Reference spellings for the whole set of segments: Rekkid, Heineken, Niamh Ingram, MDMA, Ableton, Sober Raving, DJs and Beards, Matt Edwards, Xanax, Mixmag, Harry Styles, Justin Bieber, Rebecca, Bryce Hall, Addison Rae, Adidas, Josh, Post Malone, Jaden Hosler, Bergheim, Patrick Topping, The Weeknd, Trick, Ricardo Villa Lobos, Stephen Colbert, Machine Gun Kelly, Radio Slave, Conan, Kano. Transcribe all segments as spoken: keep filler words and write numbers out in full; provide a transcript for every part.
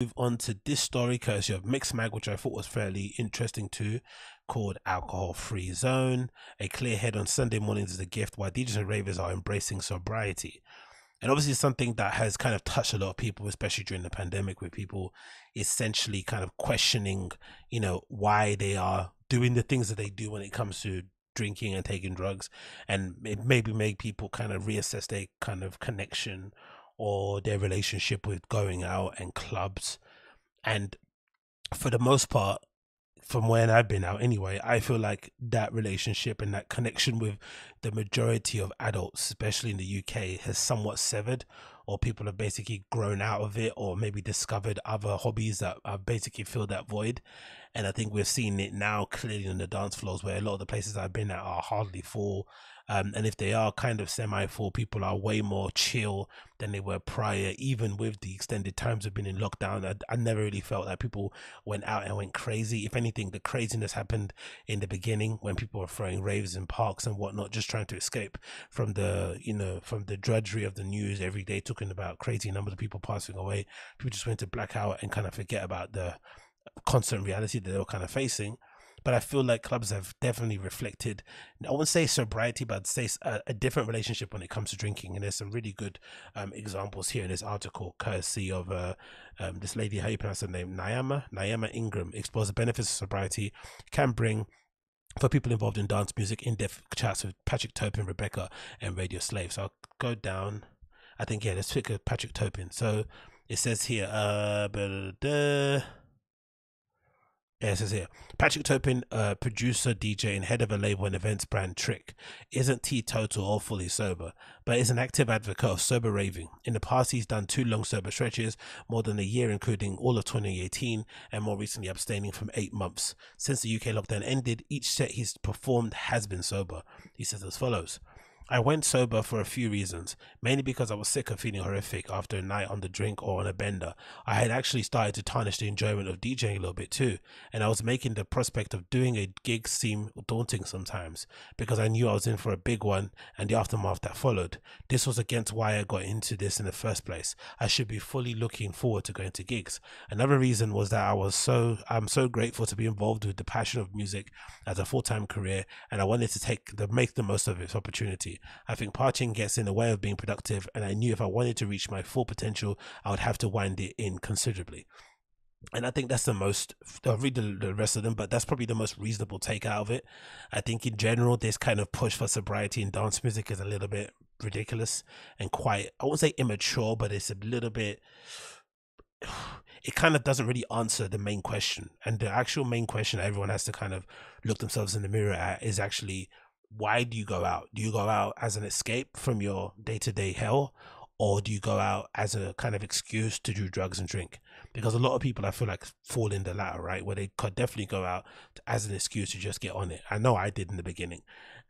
move on to this story courtesy of Mixmag, which I thought was fairly interesting too, called Alcohol Free Zone. A clear head on Sunday mornings is a gift, while D Js and ravers are embracing sobriety. And obviously something that has kind of touched a lot of people, especially during the pandemic, where people essentially kind of questioning, you know, why they are doing the things that they do when it comes to drinking and taking drugs, and it maybe made people kind of reassess their kind of connection or their relationship with going out and clubs. And for the most part, from when I've been out anyway, I feel like that relationship and that connection with the majority of adults, especially in the U K, has somewhat severed, or people have basically grown out of it, or maybe discovered other hobbies that have basically filled that void. And I think we're seeing it now clearly on the dance floors, where a lot of the places I've been at are hardly full. Um, and if they are kind of semi-full, people are way more chill than they were prior. Even with the extended times we've been in lockdown, I, I never really felt that people went out and went crazy. If anything, the craziness happened in the beginning when people were throwing raves in parks and whatnot, just trying to escape from the, you know, from the drudgery of the news every day, talking about crazy numbers of people passing away. People just went to blackout and kind of forget about the constant reality that they were kind of facing. But I feel like clubs have definitely reflected, I wouldn't say sobriety, but I'd say a, a different relationship when it comes to drinking. And there's some really good um, examples here in this article, courtesy of uh, um, this lady, how you pronounce her name, Niamh, Niamh Ingram, explores the benefits of sobriety can bring for people involved in dance music, in-depth chats with Patrick Topping, Rebecca, and Radio Slave. So I'll go down, I think, yeah, let's pick Patrick Topping. So it says here, uh, blah, blah, blah. Yeah, it says here, Patrick Topping, uh, producer, D J, and head of a label and events brand Trick, isn't teetotal or fully sober, but is an active advocate of sober raving. In the past, he's done two long sober stretches, more than a year, including all of twenty eighteen, and more recently abstaining from eight months. Since the U K lockdown ended, each set he's performed has been sober. He says as follows. I went sober for a few reasons, mainly because I was sick of feeling horrific after a night on the drink or on a bender. I had actually started to tarnish the enjoyment of DJing a little bit too, and I was making the prospect of doing a gig seem daunting sometimes, because I knew I was in for a big one and the aftermath that followed. This was against why I got into this in the first place. I should be fully looking forward to going to gigs. Another reason was that I was so, I'm so grateful to be involved with the passion of music as a full-time career, and I wanted to take the, make the most of its opportunity. I think partying gets in the way of being productive, and I knew if I wanted to reach my full potential, I would have to wind it in considerably. And I think that's the most, I'll read the, the rest of them, but that's probably the most reasonable take out of it. I think in general, this kind of push for sobriety in dance music is a little bit ridiculous and quite, I won't say immature, but it's a little bit, it kind of doesn't really answer the main question. And the actual main question everyone has to kind of look themselves in the mirror at is actually, why do you go out? Do you go out as an escape from your day-to-day hell, or do you go out as a kind of excuse to do drugs and drink? Because a lot of people, I feel like, fall in the latter, right, where they could definitely go out as an excuse to just get on it. I know I did in the beginning.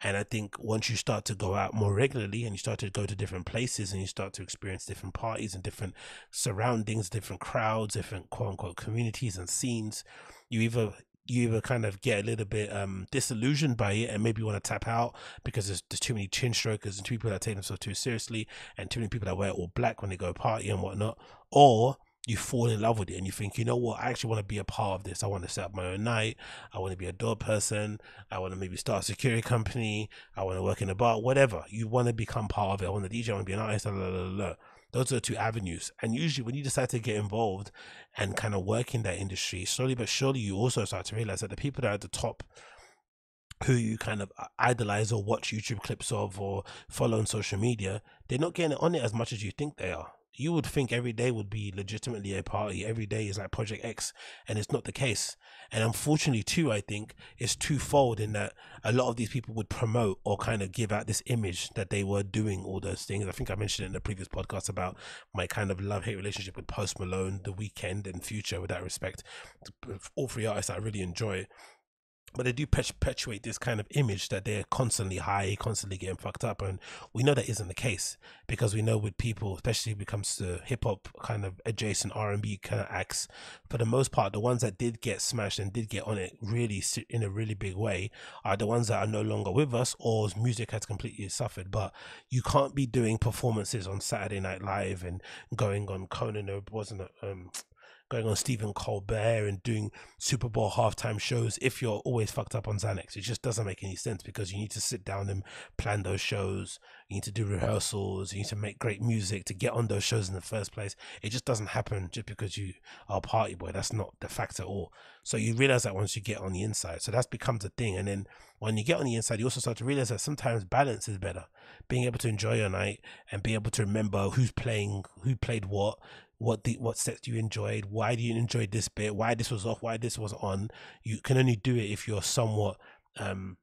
And I think once you start to go out more regularly and you start to go to different places and you start to experience different parties and different surroundings, different crowds, different quote-unquote communities and scenes, you either you either kind of get a little bit um, disillusioned by it and maybe you want to tap out because there's, there's too many chin strokers and too many people that take themselves too seriously and too many people that wear all black when they go party and whatnot. Or you fall in love with it and you think, you know what, I actually want to be a part of this. I want to set up my own night. I want to be a door person. I want to maybe start a security company. I want to work in a bar, whatever. You want to become part of it. I want to D J, I want to be an artist, blah, blah, blah, blah. Those are the two avenues. And usually when you decide to get involved and kind of work in that industry, slowly but surely you also start to realize that the people that are at the top, who you kind of idolize or watch YouTube clips of or follow on social media, they're not getting on it as much as you think they are. You would think every day would be legitimately a party. Every day is like Project X, and it's not the case. And unfortunately too, I think it's twofold in that a lot of these people would promote or kind of give out this image that they were doing all those things. I think I mentioned in the previous podcast about my kind of love-hate relationship with Post Malone, The Weeknd, and Future with that respect. All three artists I really enjoy. But they do perpetuate this kind of image that they're constantly high, constantly getting fucked up. And we know that isn't the case, because we know with people, especially when it comes to hip hop kind of adjacent R and B kind of acts, for the most part, the ones that did get smashed and did get on it really in a really big way are the ones that are no longer with us or music has completely suffered. But you can't be doing performances on Saturday Night Live and going on Conan, or wasn't it, um, going on Stephen Colbert and doing Super Bowl halftime shows if you're always fucked up on Xanax. It just doesn't make any sense, because you need to sit down and plan those shows. You need to do rehearsals. You need to make great music to get on those shows in the first place. It just doesn't happen just because you are a party boy. That's not the fact at all. So you realize that once you get on the inside. So that becomes a thing. And then when you get on the inside, you also start to realize that sometimes balance is better. Being able to enjoy your night and be able to remember who's playing, who played what, what the what sets you enjoyed, why you enjoyed this bit, why this was off, why this was on. You can only do it if you're somewhat um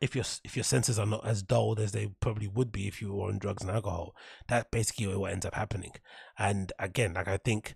if your if your senses are not as dulled as they probably would be if you were on drugs and alcohol. That's basically what ends up happening. And again, like, I think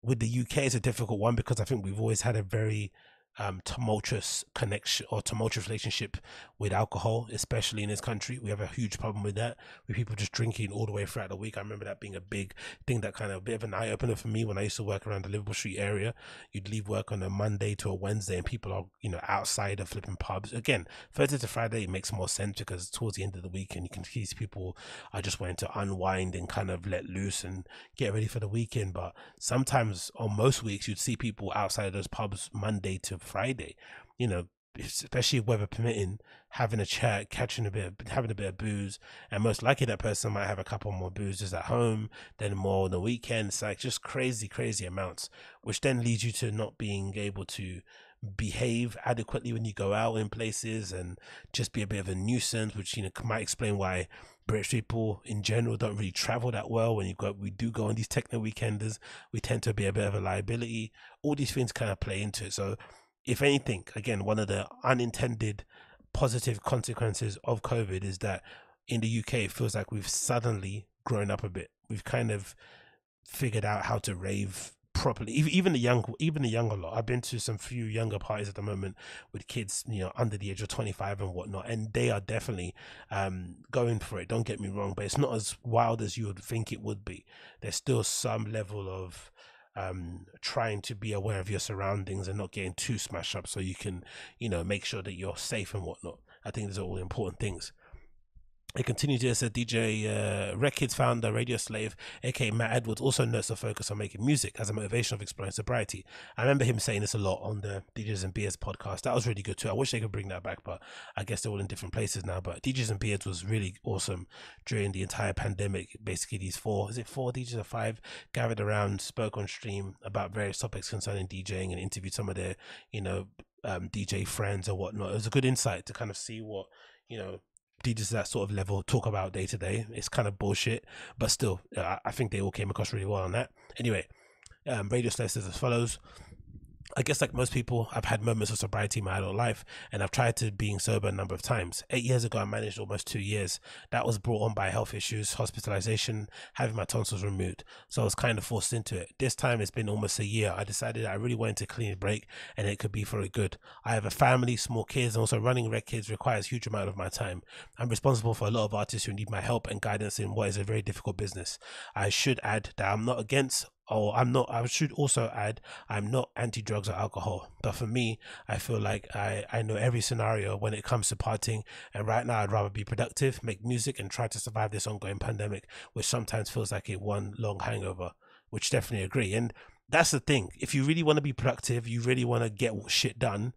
with the U K it's a difficult one, because I think we've always had a very um tumultuous connection or tumultuous relationship with alcohol, especially in this country. We have a huge problem with that, with people just drinking all the way throughout the week. I remember that being a big thing, that kind of a bit of an eye-opener for me when I used to work around the Liverpool Street area. You'd leave work on a Monday to a Wednesday and people are, you know, outside of flipping pubs. Again, Thursday to Friday it makes more sense, because towards the end of the week and you can see people are just wanting to unwind and kind of let loose and get ready for the weekend. But sometimes on most weeks you'd see people outside of those pubs Monday to Friday, you know, especially weather permitting, having a chat, catching a bit of, having a bit of booze. And most likely that person might have a couple more boozes at home, then more on the weekend. It's like just crazy crazy amounts, which then leads you to not being able to behave adequately when you go out in places and just be a bit of a nuisance, which, you know, might explain why British people in general don't really travel that well. When you go, we do go on these techno weekenders, we tend to be a bit of a liability. All these things kind of play into it. So if anything, again, one of the unintended positive consequences of COVID is that in the U K, it feels like we've suddenly grown up a bit. We've kind of figured out how to rave properly. Even the young, even the younger lot. I've been to some few younger parties at the moment with kids, you know, under the age of twenty-five and whatnot, and they are definitely um, going for it. Don't get me wrong, but it's not as wild as you would think it would be. There's still some level of Um, trying to be aware of your surroundings and not getting too smashed up, so you can, you know, make sure that you're safe and whatnot. I think these are all important things. It continues here, said D J uh, Rekkid founder, Radio Slave, aka Matt Edwards, also notes the focus on making music as a motivation of exploring sobriety. I remember him saying this a lot on the D Js and Beards podcast. That was really good too. I wish they could bring that back, but I guess they're all in different places now. But D Js and Beards was really awesome during the entire pandemic. Basically, these four, is it four D Js or five, gathered around, spoke on stream about various topics concerning DJing and interviewed some of their, you know, um, D J friends or whatnot. It was a good insight to kind of see what, you know, D Js that sort of level talk about day to day. It's kind of bullshit, but still, uh, I think they all came across really well on that. Anyway, um, Radio Slave says as follows. I guess like most people, I've had moments of sobriety in my adult life, and I've tried to being sober a number of times. Eight years ago, I managed almost two years. That was brought on by health issues, hospitalization, having my tonsils removed. So I was kind of forced into it. This time it's been almost a year. I decided I really wanted to clean break, and it could be for a good. I have a family, small kids, and also running Rekkid requires a huge amount of my time. I'm responsible for a lot of artists who need my help and guidance in what is a very difficult business. I should add that I'm not against Oh, I'm not, I should also add, I'm not anti-drugs or alcohol. But for me, I feel like I, I know every scenario when it comes to partying. And right now, I'd rather be productive, make music, and try to survive this ongoing pandemic, which sometimes feels like a one long hangover, which definitely agree. And that's the thing. If you really want to be productive, you really want to get shit done,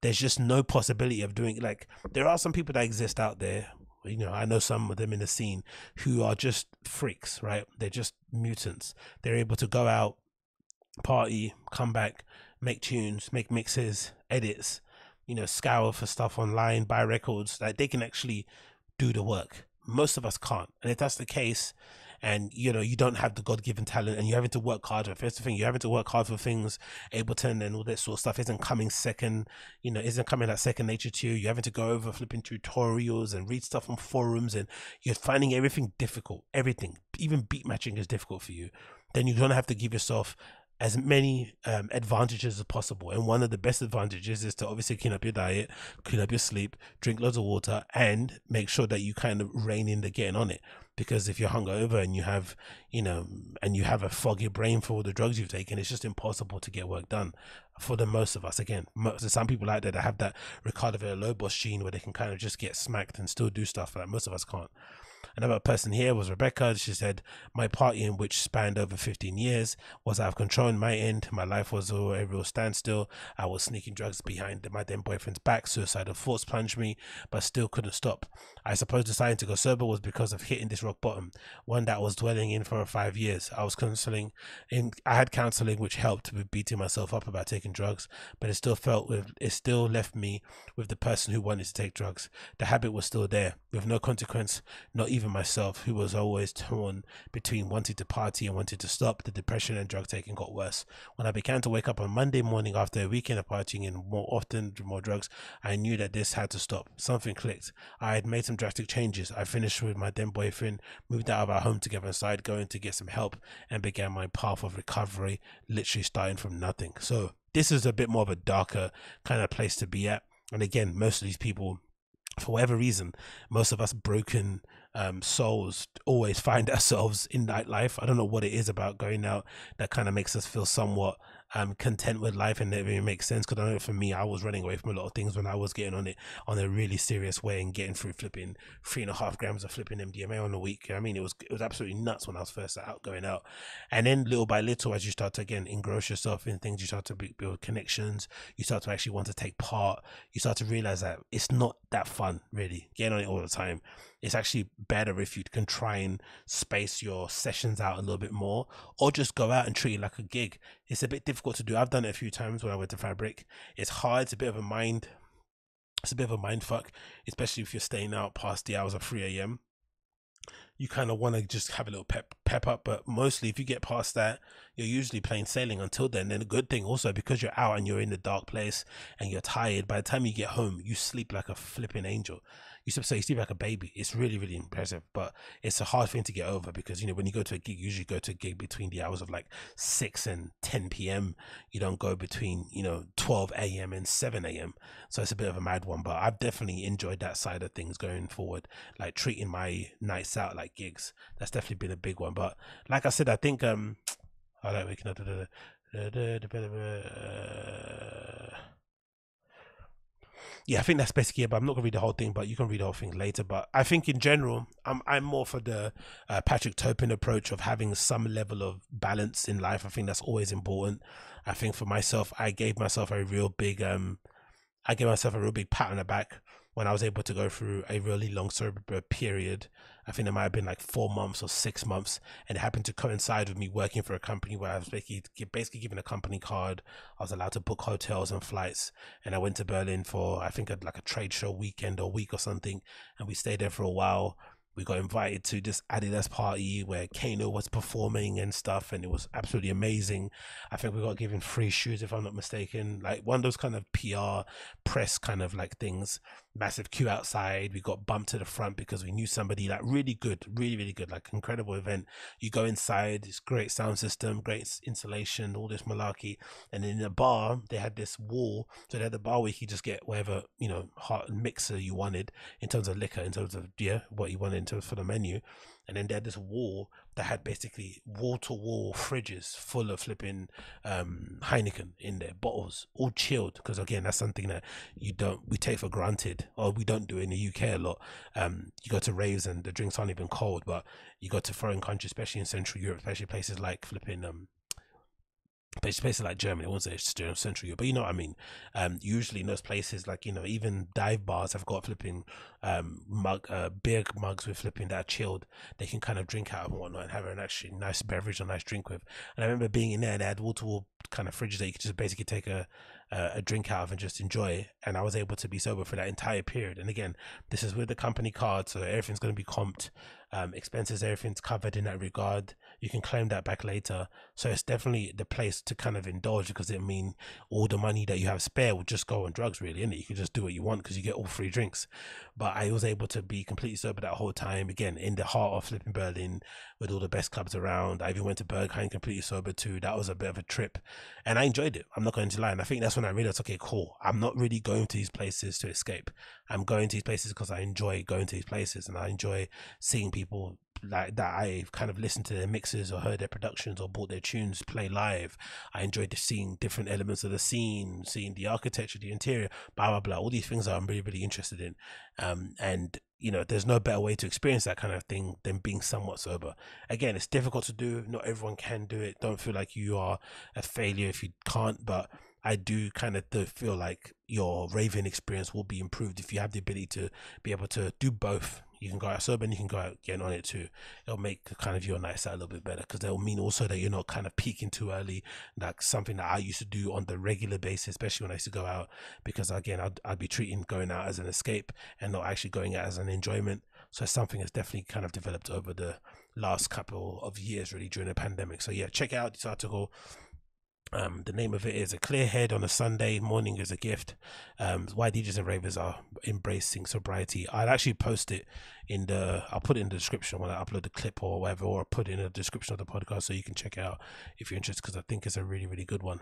there's just no possibility of doing, like, there are some people that exist out there. You know, I know some of them in the scene who are just freaks, right? They're just mutants. They're able to go out, party, come back, make tunes, make mixes, edits, you know, scour for stuff online, buy records. Like, they can actually do the work. Most of us can't. And if that's the case, and you know, you don't have the God-given talent, and you're having to work hard. First thing, you're having to work hard for things. Ableton and all that sort of stuff isn't coming second, you know, isn't coming like second nature to you. You're having to go over flipping tutorials and read stuff on forums, and you're finding everything difficult. Everything, even beat matching, is difficult for you. Then you're gonna have to give yourself as many um, advantages as possible. And one of the best advantages is to obviously clean up your diet, clean up your sleep, drink loads of water, and make sure that you kind of rein in the getting on it. Because if you're hungover and you have, you know, and you have a foggy brain for all the drugs you've taken, it's just impossible to get work done for the most of us. Again, there's some people out there that have that Ricardo Villa Lobos gene where they can kind of just get smacked and still do stuff that most of us can't. Another person here was Rebecca. She said, my partying, which spanned over fifteen years, was out of control in my end. My life was a real standstill. I was sneaking drugs behind my then boyfriend's back. Suicidal thoughts plunged me, but still couldn't stop. I suppose deciding to go sober was because of hitting this rock bottom, one that I was dwelling in for five years. I was counseling, in, I had counseling which helped with beating myself up about taking drugs, but it still felt with, it still left me with the person who wanted to take drugs. The habit was still there, with no consequence, not even myself, who was always torn between wanting to party and wanting to stop. The depression and drug taking got worse. When I began to wake up on Monday morning after a weekend of partying and more often more drugs, I knew that this had to stop. Something clicked. I had made some drastic changes. I finished with my then boyfriend, moved out of our home together and started going to get some help and began my path of recovery, literally starting from nothing. So this is a bit more of a darker kind of place to be at. And again, most of these people, for whatever reason, most of us broken um souls always find ourselves in nightlife. I don't know what it is about going out that kind of makes us feel somewhat um content with life, and it really makes sense, because I know for me, I was running away from a lot of things when I was getting on it on a really serious way and getting through flipping three and a half grams of flipping M D M A on a week. I mean, it was it was absolutely nuts when I was first out going out. And then little by little, as you start to again engross yourself in things, you start to build connections, you start to actually want to take part, you start to realize that it's not that fun really getting on it all the time. It's actually better if you can try and space your sessions out a little bit more, or just go out and treat it like a gig. It's a bit difficult to do. I've done it a few times when I went to Fabric. It's hard. It's a bit of a mind. It's a bit of a mind fuck, especially if you're staying out past the hours of three A M You kind of want to just have a little pep pep up, but mostly if you get past that, you're usually plain sailing until then. Then a good thing also, because you're out and you're in the dark place and you're tired, by the time you get home, you sleep like a flipping angel. You sleep, so you sleep like a baby. It's really, really impressive, but it's a hard thing to get over, because, you know, when you go to a gig, you usually go to a gig between the hours of like six and ten P M You don't go between, you know, twelve A M and seven A M So it's a bit of a mad one, but I've definitely enjoyed that side of things going forward, like treating my nights out like gigs. That's definitely been a big one. But like I said, I think um I don't waking up yeah, I think that's basically it, but I'm not gonna read the whole thing, but you can read the whole thing later. But I think in general, I'm I'm more for the uh, Patrick Topping approach of having some level of balance in life. I think that's always important. I think for myself, I gave myself a real big um I gave myself a real big pat on the back when I was able to go through a really long sober period. I think it might have been like four months or six months, and it happened to coincide with me working for a company where I was basically, basically given a company card. I was allowed to book hotels and flights, and I went to Berlin for, I think, a, like a trade show weekend or week or something, and we stayed there for a while. We got invited to this Adidas party where Kano was performing and stuff, and it was absolutely amazing. I think we got given free shoes, if I'm not mistaken, like one of those kind of P R press kind of like things. Massive queue outside. We got bumped to the front because we knew somebody, like really good, really, really good, like incredible event. You go inside, it's great sound system, great insulation, all this malarkey. And in the bar, they had this wall. So they had the bar where you could just get whatever, you know, hot mixer you wanted in terms of liquor, in terms of, yeah, what you wanted. To, for the menu. And then they had this wall that had basically wall-to-wall fridges full of flipping um Heineken in their bottles, all chilled, because again, that's something that you don't we take for granted, or we don't do in the U K a lot. Um you go to raves and the drinks aren't even cold, but you go to foreign countries, especially in Central Europe, especially places like flipping um places like Germany. I won't say it's Central Europe, but you know what I mean. Um, usually in those places, like, you know, even dive bars have got flipping um mug uh beer mugs with flipping that are chilled. They can kind of drink out of and whatnot, and have an actually nice beverage or nice drink with. And I remember being in there, and they had wall to wall kind of fridges that you could just basically take a a drink out of and just enjoy. And I was able to be sober for that entire period. And again, this is with the company card, so everything's going to be comped, um, expenses, everything's covered in that regard. You can claim that back later, so it's definitely the place to kind of indulge, because it mean all the money that you have spare will just go on drugs, really, and you can just do what you want because you get all free drinks. But I was able to be completely sober that whole time, again, in the heart of flipping Berlin with all the best clubs around. I even went to Bergheim completely sober too. That was a bit of a trip, and I enjoyed it, I'm not going to lie. And I think that's when I realized, okay, cool, I'm not really going to these places to escape. I'm going to these places because I enjoy going to these places, and I enjoy seeing people like that I kind of listened to their mixes or heard their productions or bought their tunes play live. I enjoyed the seeing different elements of the scene, seeing the architecture, the interior, blah blah blah. All these things I'm really really interested in, um, and you know, there's no better way to experience that kind of thing than being somewhat sober. Again, it's difficult to do. Not everyone can do it. Don't feel like you are a failure if you can't, but I do kind of feel like your raving experience will be improved if you have the ability to be able to do both. You can go out sober and you can go out getting on it too. It'll make kind of your nights out a little bit better, because that'll mean also that you're not kind of peaking too early. Like something that I used to do on the regular basis, especially when I used to go out, because again, I'd, I'd be treating going out as an escape and not actually going out as an enjoyment. So it's something that's definitely kind of developed over the last couple of years, really, during the pandemic. So yeah, check out this article. Um, the name of it is A Clear Head on a Sunday Morning is a Gift. Um, why D Js and Ravers are embracing sobriety. I'll actually post it in the, I'll put it in the description when I upload the clip or whatever, or I'll put it in the description of the podcast so you can check it out if you're interested, because I think it's a really, really good one.